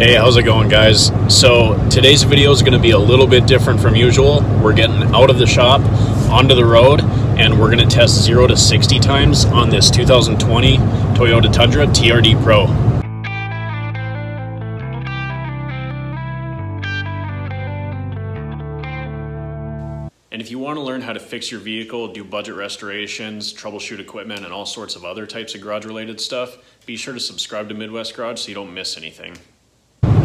Hey, how's it going, guys? So today's video is going to be a little bit different from usual. We're getting out of the shop, onto the road, and we're going to test 0 to 60 times on this 2020 Toyota Tundra TRD Pro. And if you want to learn how to fix your vehicle, do budget restorations, troubleshoot equipment, and all sorts of other types of garage-related stuff, be sure to subscribe to Midwest Garage so you don't miss anything.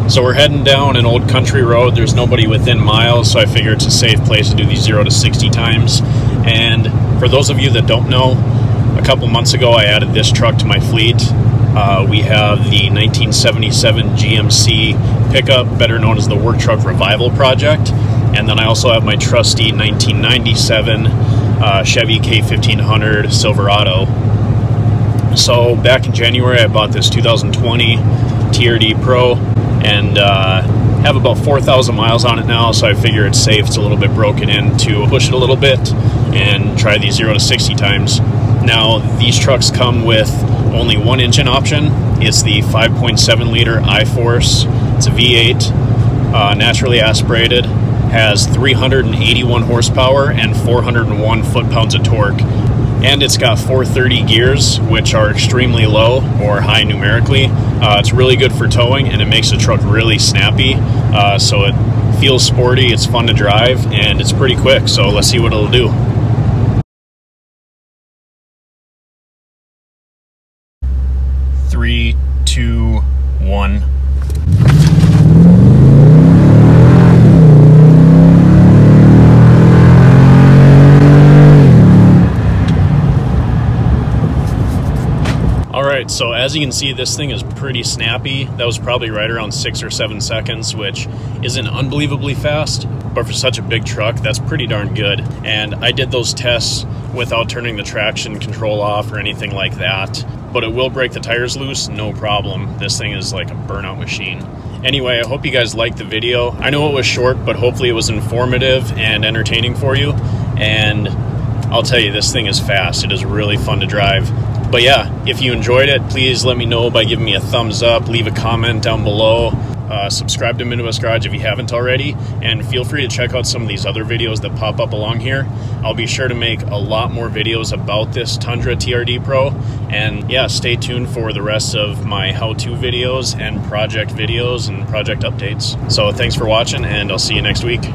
So we're heading down an old country road. There's nobody within miles, so I figure it's a safe place to do these 0 to 60 times. And for those of you that don't know, a couple months ago I added this truck to my fleet. We have the 1977 GMC pickup, better known as the Work Truck Revival Project. And then I also have my trusty 1997 Chevy K1500 Silverado. So back in January I bought this 2020 TRD Pro. And have about 4,000 miles on it now, so I figure it's safe. It's a little bit broken in to push it a little bit and try these 0 to 60 times. Now, these trucks come with only one engine option. It's the 5.7 liter iForce. It's a V8, naturally aspirated, has 381 horsepower and 401 foot-pounds of torque. And it's got 430 gears, which are extremely low or high numerically. It's really good for towing, and it makes the truck really snappy. So it feels sporty, it's fun to drive, and it's pretty quick. So let's see what it'll do. Three, two, one. So as you can see, this thing is pretty snappy. That was probably right around 6 or 7 seconds, which isn't unbelievably fast, but for such a big truck, that's pretty darn good. And I did those tests without turning the traction control off or anything like that, but it will break the tires loose, no problem. This thing is like a burnout machine. Anyway, I hope you guys liked the video. I know it was short, but hopefully it was informative and entertaining for you. And I'll tell you, this thing is fast. It is really fun to drive. But yeah, if you enjoyed it, please let me know by giving me a thumbs up, leave a comment down below, subscribe to Midwest Garage if you haven't already, and feel free to check out some of these other videos that pop up along here. I'll be sure to make a lot more videos about this Tundra TRD Pro, and yeah, stay tuned for the rest of my how-to videos and project updates. So thanks for watching, and I'll see you next week.